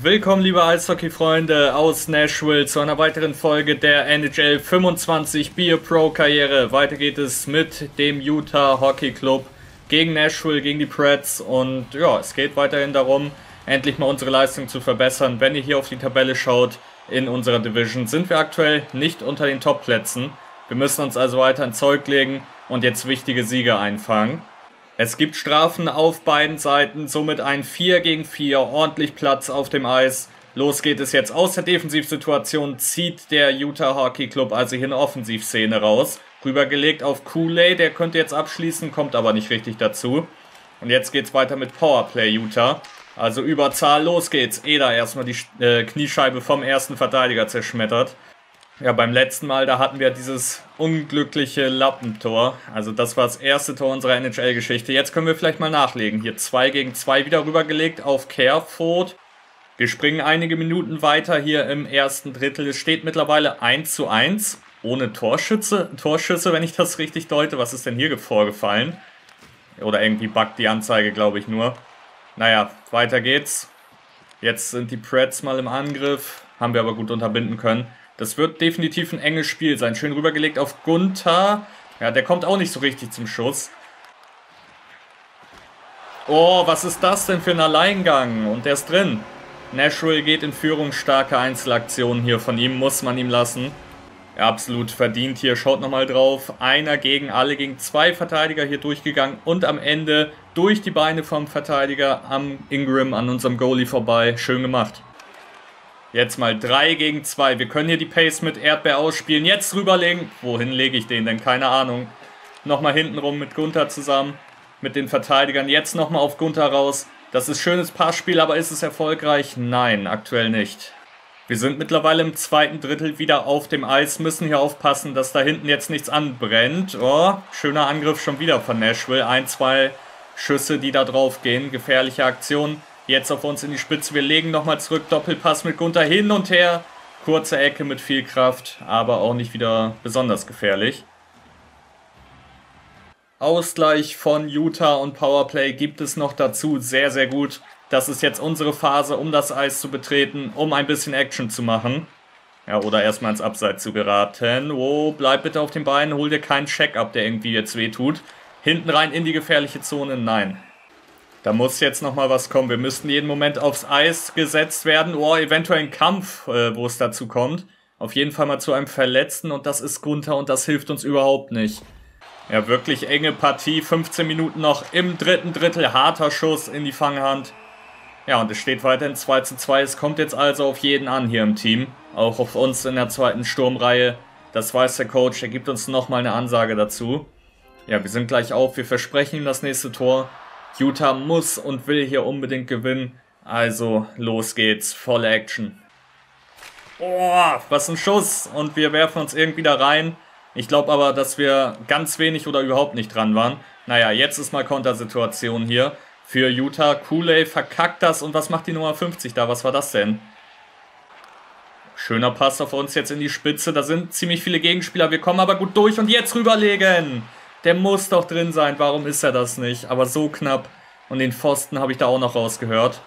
Willkommen, liebe Eishockey-Freunde aus Nashville, zu einer weiteren Folge der NHL 25 Be a Pro Karriere. Weiter geht es mit dem Utah Hockey Club gegen Nashville, gegen die Preds. Und ja, es geht weiterhin darum, endlich mal unsere Leistung zu verbessern. Wenn ihr hier auf die Tabelle schaut, in unserer Division sind wir aktuell nicht unter den Top-Plätzen. Wir müssen uns also weiter ins Zeug legen und jetzt wichtige Siege einfangen. Es gibt Strafen auf beiden Seiten, somit ein 4 gegen 4, ordentlich Platz auf dem Eis. Los geht es jetzt. Aus der Defensivsituation zieht der Utah Hockey Club also hier eine Offensivszene raus. Rübergelegt auf Cooley, der könnte jetzt abschließen, kommt aber nicht richtig dazu. Und jetzt geht's weiter mit Powerplay Utah. Also Überzahl, los geht's. Eder erstmal die Kniescheibe vom ersten Verteidiger zerschmettert. Ja, beim letzten Mal, da hatten wir dieses unglückliche Lappentor. Also das war das erste Tor unserer NHL-Geschichte. Jetzt können wir vielleicht mal nachlegen. Hier 2 gegen 2 wieder rübergelegt auf Careford. Wir springen einige Minuten weiter hier im ersten Drittel. Es steht mittlerweile 1 zu 1. Ohne Torschüsse, wenn ich das richtig deute. Was ist denn hier vorgefallen? Oder irgendwie buggt die Anzeige, glaube ich nur. Naja, weiter geht's. Jetzt sind die Preds mal im Angriff. Haben wir aber gut unterbinden können. Das wird definitiv ein enges Spiel sein. Schön rübergelegt auf Guenther. Ja, der kommt auch nicht so richtig zum Schuss. Oh, was ist das denn für ein Alleingang? Und der ist drin. Nashville geht in Führung. Starke Einzelaktionen hier von ihm. Muss man ihm lassen. Ja, absolut verdient hier. Schaut nochmal drauf. Einer gegen alle, gegen 2 Verteidiger hier durchgegangen. Und am Ende durch die Beine vom Verteidiger am Ingram, an unserem Goalie vorbei. Schön gemacht. Jetzt mal 3 gegen 2. Wir können hier die Pace mit Erdbeer ausspielen. Jetzt rüberlegen. Wohin lege ich den denn? Keine Ahnung. Nochmal hintenrum mit Guenther zusammen. Mit den Verteidigern. Jetzt nochmal auf Guenther raus. Das ist schönes Passspiel, aber ist es erfolgreich? Nein, aktuell nicht. Wir sind mittlerweile im zweiten Drittel wieder auf dem Eis. Müssen hier aufpassen, dass da hinten jetzt nichts anbrennt. Oh, schöner Angriff schon wieder von Nashville. 1, 2 Schüsse, die da drauf gehen. Gefährliche Aktion. Jetzt auf uns in die Spitze, wir legen nochmal zurück, Doppelpass mit Guenther hin und her. Kurze Ecke mit viel Kraft, aber auch nicht wieder besonders gefährlich. Ausgleich von Utah und Powerplay gibt es noch dazu, sehr, sehr gut. Das ist jetzt unsere Phase, um das Eis zu betreten, um ein bisschen Action zu machen. Ja, oder erstmal ins Abseits zu geraten. Oh, bleib bitte auf den Beinen, hol dir keinen Check ab, der irgendwie jetzt wehtut. Hinten rein in die gefährliche Zone, nein. Da muss jetzt nochmal was kommen. Wir müssten jeden Moment aufs Eis gesetzt werden. Oh, eventuell ein Kampf, wo es dazu kommt. Auf jeden Fall mal zu einem Verletzten. Und das ist Guenther und das hilft uns überhaupt nicht. Ja, wirklich enge Partie. 15 Minuten noch im dritten Drittel. Harter Schuss in die Fanghand. Ja, und es steht weiterhin 2 zu 2. Es kommt jetzt also auf jeden an hier im Team. Auch auf uns in der zweiten Sturmreihe. Das weiß der Coach. Er gibt uns nochmal eine Ansage dazu. Ja, wir sind gleich auf. Wir versprechen ihm das nächste Tor. Utah muss und will hier unbedingt gewinnen. Also los geht's, volle Action. Oh, was ein Schuss. Und wir werfen uns irgendwie da rein. Ich glaube aber, dass wir ganz wenig oder überhaupt nicht dran waren. Naja, jetzt ist mal Kontersituation hier für Utah. Cooley verkackt das. Und was macht die Nummer 50 da? Was war das denn? Schöner Pass auf uns jetzt in die Spitze. Da sind ziemlich viele Gegenspieler. Wir kommen aber gut durch und jetzt rüberlegen. Der muss doch drin sein. Warum ist er das nicht? Aber so knapp. Und den Pfosten habe ich da auch noch rausgehört.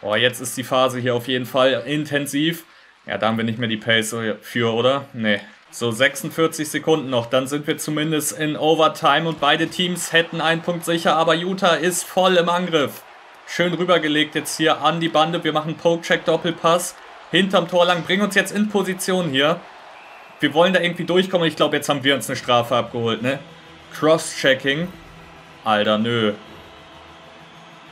Boah, jetzt ist die Phase hier auf jeden Fall intensiv. Ja, da haben wir nicht mehr die Pace für, oder? Nee. So, 46 Sekunden noch. Dann sind wir zumindest in Overtime. Und beide Teams hätten einen Punkt sicher. Aber Utah ist voll im Angriff. Schön rübergelegt jetzt hier an die Bande. Wir machen Poke-Check-Doppelpass. Hinterm Tor lang. Bringen uns jetzt in Position hier. Wir wollen da irgendwie durchkommen. Ich glaube, jetzt haben wir uns eine Strafe abgeholt, ne? Cross-Checking. Alter, nö.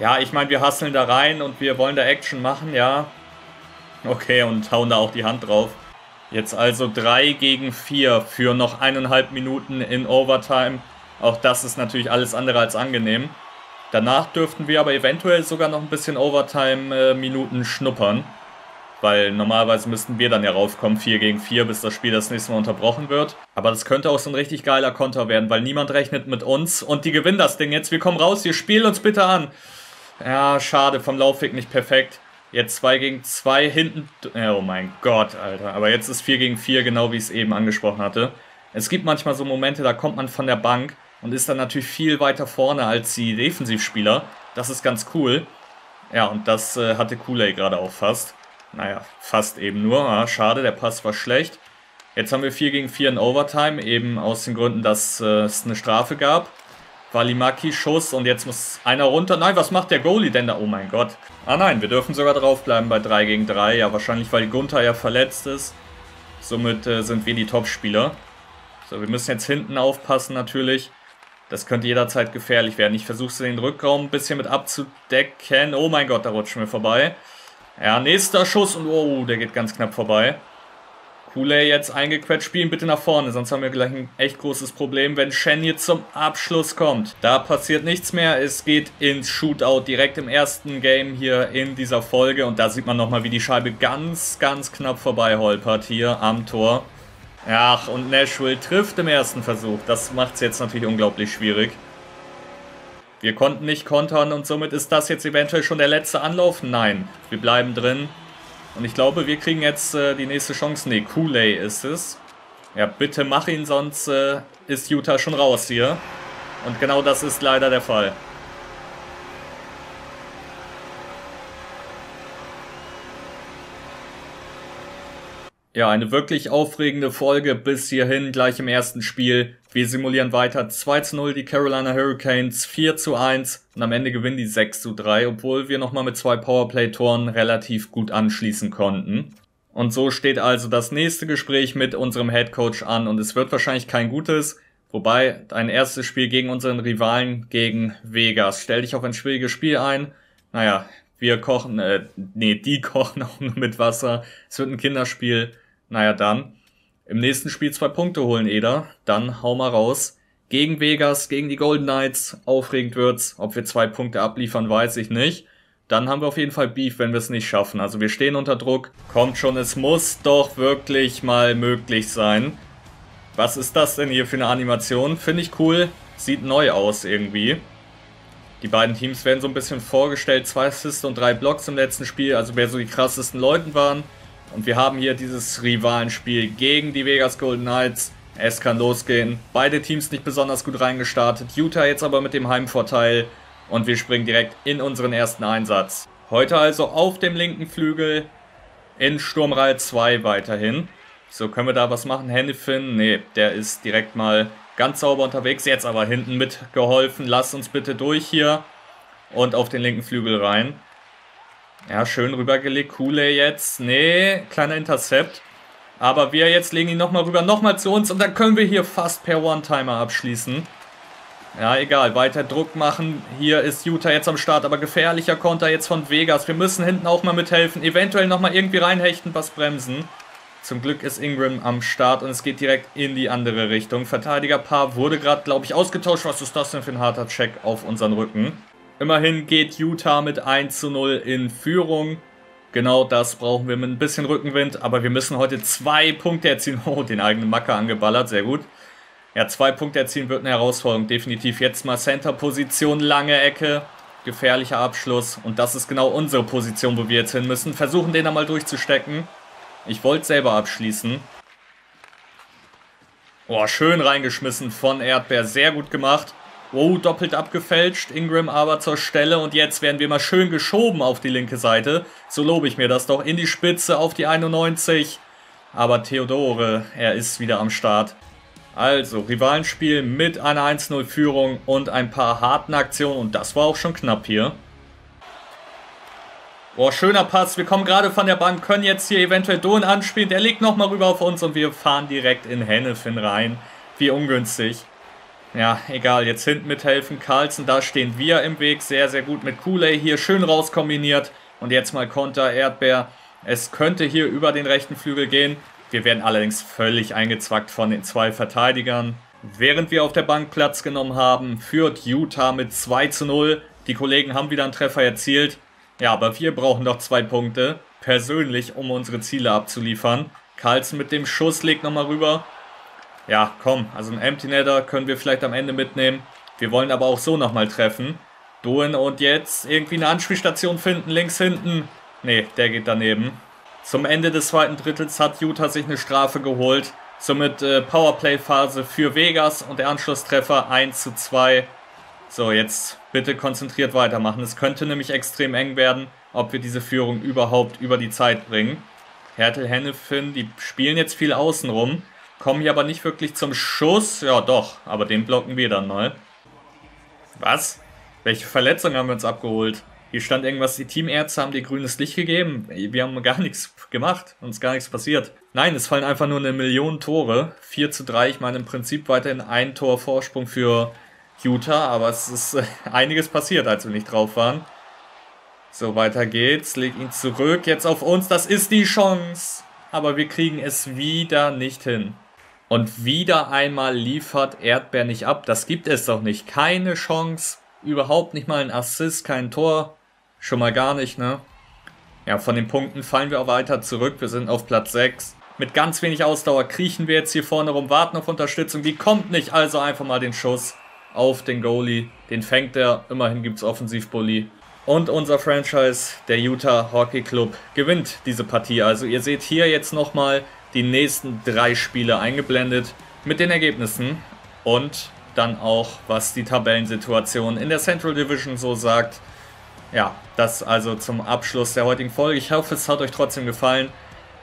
Ja, ich meine, wir hasseln da rein und wir wollen da Action machen, ja. Okay, und hauen da auch die Hand drauf. Jetzt also 3 gegen 4 für noch 1,5 Minuten in Overtime. Auch das ist natürlich alles andere als angenehm. Danach dürften wir aber eventuell sogar noch ein bisschen Overtime-Minuten schnuppern. Weil normalerweise müssten wir dann ja raufkommen, 4 gegen 4, bis das Spiel das nächste Mal unterbrochen wird. Aber das könnte auch so ein richtig geiler Konter werden, weil niemand rechnet mit uns. Und die gewinnen das Ding jetzt. Wir kommen raus, wir spielen uns bitte an. Ja, schade, vom Laufweg nicht perfekt. Jetzt 2 gegen 2 hinten. Oh mein Gott, Alter. Aber jetzt ist 4 gegen 4, genau wie ich es eben angesprochen hatte. Es gibt manchmal so Momente, da kommt man von der Bank und ist dann natürlich viel weiter vorne als die Defensivspieler. Das ist ganz cool. Ja, und das hatte Cooley gerade auch fast. Naja, fast eben nur. Ja, schade, der Pass war schlecht. Jetzt haben wir 4 gegen 4 in Overtime, eben aus den Gründen, dass es eine Strafe gab. Walimaki, Schuss und jetzt muss einer runter. Nein, was macht der Goalie denn da? Oh mein Gott. Ah nein, wir dürfen sogar draufbleiben bei 3 gegen 3. Ja, wahrscheinlich, weil Guenther ja verletzt ist. Somit sind wir die Topspieler. So, wir müssen jetzt hinten aufpassen natürlich. Das könnte jederzeit gefährlich werden. Ich versuche den Rückraum ein bisschen mit abzudecken. Oh mein Gott, da rutschen wir vorbei. Ja, nächster Schuss und oh, der geht ganz knapp vorbei. Cooley jetzt eingequetscht, spielen bitte nach vorne, sonst haben wir gleich ein echt großes Problem, wenn Shen jetzt zum Abschluss kommt. Da passiert nichts mehr, es geht ins Shootout, direkt im ersten Game hier in dieser Folge. Und da sieht man nochmal, wie die Scheibe ganz, ganz knapp vorbei holpert hier am Tor. Ach, und Nashville trifft im ersten Versuch, das macht es jetzt natürlich unglaublich schwierig. Wir konnten nicht kontern und somit ist das jetzt eventuell schon der letzte Anlauf. Nein, wir bleiben drin. Und ich glaube, wir kriegen jetzt die nächste Chance. Ne, Cooley ist es. Ja, bitte mach ihn, sonst ist Utah schon raus hier. Und genau das ist leider der Fall. Ja, eine wirklich aufregende Folge bis hierhin, gleich im ersten Spiel. Wir simulieren weiter 2:0 die Carolina Hurricanes, 4:1 und am Ende gewinnen die 6:3, obwohl wir nochmal mit 2 Powerplay-Toren relativ gut anschließen konnten. Und so steht also das nächste Gespräch mit unserem Headcoach an und es wird wahrscheinlich kein gutes, wobei ein erstes Spiel gegen unseren Rivalen, gegen Vegas. Stell dich auf ein schwieriges Spiel ein, naja, wir kochen, die kochen auch nur mit Wasser, es wird ein Kinderspiel, naja dann. Im nächsten Spiel 2 Punkte holen, Eder. Dann hau mal raus. Gegen Vegas, gegen die Golden Knights. Aufregend wird's. Ob wir 2 Punkte abliefern, weiß ich nicht. Dann haben wir auf jeden Fall Beef, wenn wir es nicht schaffen. Also wir stehen unter Druck. Kommt schon, es muss doch wirklich mal möglich sein. Was ist das denn hier für eine Animation? Finde ich cool. Sieht neu aus irgendwie. Die beiden Teams werden so ein bisschen vorgestellt. 2 Assists und 3 Blocks im letzten Spiel. Also wer so die krassesten Leute waren. Und wir haben hier dieses Rivalenspiel gegen die Vegas Golden Knights. Es kann losgehen. Beide Teams nicht besonders gut reingestartet. Utah jetzt aber mit dem Heimvorteil. Und wir springen direkt in unseren ersten Einsatz. Heute also auf dem linken Flügel in Sturmreihe 2 weiterhin. So, können wir da was machen? Hanifin? Ne, der ist direkt mal ganz sauber unterwegs. Jetzt aber hinten mitgeholfen. Lasst uns bitte durch hier. Und auf den linken Flügel rein. Ja, schön rübergelegt, Cooley jetzt, nee, kleiner Intercept, aber wir jetzt legen ihn nochmal rüber, nochmal zu uns und dann können wir hier fast per One-Timer abschließen. Ja, egal, weiter Druck machen, hier ist Utah jetzt am Start, aber gefährlicher Konter jetzt von Vegas, wir müssen hinten auch mal mithelfen, eventuell nochmal irgendwie reinhechten, was bremsen. Zum Glück ist Ingram am Start und es geht direkt in die andere Richtung, Verteidigerpaar wurde gerade, glaube ich, ausgetauscht, was ist das denn für ein harter Check auf unseren Rücken? Immerhin geht Utah mit 1:0 in Führung. Genau das brauchen wir mit ein bisschen Rückenwind. Aber wir müssen heute 2 Punkte erzielen. Oh, den eigenen Macker angeballert. Sehr gut. Ja, 2 Punkte erzielen wird eine Herausforderung. Definitiv jetzt mal Center-Position, lange Ecke. Gefährlicher Abschluss. Und das ist genau unsere Position, wo wir jetzt hin müssen. Versuchen, den da mal durchzustecken. Ich wollte selber abschließen. Oh, schön reingeschmissen von Erdbeer. Sehr gut gemacht. Oh, doppelt abgefälscht, Ingram aber zur Stelle und jetzt werden wir mal schön geschoben auf die linke Seite. So lobe ich mir das doch, in die Spitze auf die 91. Aber Theodore, er ist wieder am Start. Also, Rivalenspiel mit einer 1:0 Führung und ein paar harten Aktionen und das war auch schon knapp hier. Oh, schöner Pass, wir kommen gerade von der Bank, können jetzt hier eventuell Don anspielen. Der legt nochmal rüber auf uns und wir fahren direkt in Hanifin rein. Wie ungünstig. Ja, egal, jetzt hinten mithelfen, Carlsen, da stehen wir im Weg, sehr, sehr gut mit Cooley hier, schön rauskombiniert und jetzt mal Konter, Erdbeer, es könnte hier über den rechten Flügel gehen, wir werden allerdings völlig eingezwackt von den 2 Verteidigern. Während wir auf der Bank Platz genommen haben, führt Utah mit 2:0, die Kollegen haben wieder einen Treffer erzielt, ja, aber wir brauchen doch 2 Punkte, persönlich, um unsere Ziele abzuliefern. Carlsen mit dem Schuss legt nochmal rüber. Ja, komm, also ein Empty Netter können wir vielleicht am Ende mitnehmen. Wir wollen aber auch so nochmal treffen. Doen und jetzt irgendwie eine Anspielstation finden, links hinten. Ne, der geht daneben. Zum Ende des zweiten Drittels hat Utah sich eine Strafe geholt. Somit Powerplay-Phase für Vegas und der Anschlusstreffer 1:2. So, jetzt bitte konzentriert weitermachen. Es könnte nämlich extrem eng werden, ob wir diese Führung überhaupt über die Zeit bringen. Hertel, Hanifin, die spielen jetzt viel außenrum, kommen hier aber nicht wirklich zum Schuss. Ja doch, aber den blocken wir dann mal. Was? Welche Verletzung haben wir uns abgeholt? Hier stand irgendwas, die Teamärzte haben dir grünes Licht gegeben. Wir haben gar nichts gemacht, uns gar nichts passiert. Nein, es fallen einfach nur 1 Million Tore. 4:3, ich meine im Prinzip weiterhin ein Tor Vorsprung für Utah, aber es ist einiges passiert, als wir nicht drauf waren. So, weiter geht's. Leg ihn zurück, jetzt auf uns, das ist die Chance. Aber wir kriegen es wieder nicht hin. Und wieder einmal liefert Erdbeer nicht ab, das gibt es doch nicht. Keine Chance, überhaupt nicht mal ein Assist, kein Tor, schon mal gar nicht, ne? Ja, von den Punkten fallen wir auch weiter zurück, wir sind auf Platz 6. Mit ganz wenig Ausdauer kriechen wir jetzt hier vorne rum, warten auf Unterstützung, die kommt nicht, also einfach mal den Schuss auf den Goalie, den fängt er, immerhin gibt es Offensivbully. Und unser Franchise, der Utah Hockey Club, gewinnt diese Partie. Also ihr seht hier jetzt nochmal die nächsten 3 Spiele eingeblendet mit den Ergebnissen und dann auch, was die Tabellensituation in der Central Division so sagt. Ja, das also zum Abschluss der heutigen Folge. Ich hoffe, es hat euch trotzdem gefallen.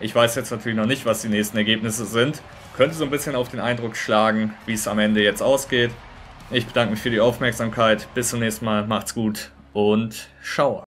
Ich weiß jetzt natürlich noch nicht, was die nächsten Ergebnisse sind. Könnte so ein bisschen auf den Eindruck schlagen, wie es am Ende jetzt ausgeht. Ich bedanke mich für die Aufmerksamkeit. Bis zum nächsten Mal. Macht's gut. Und schau.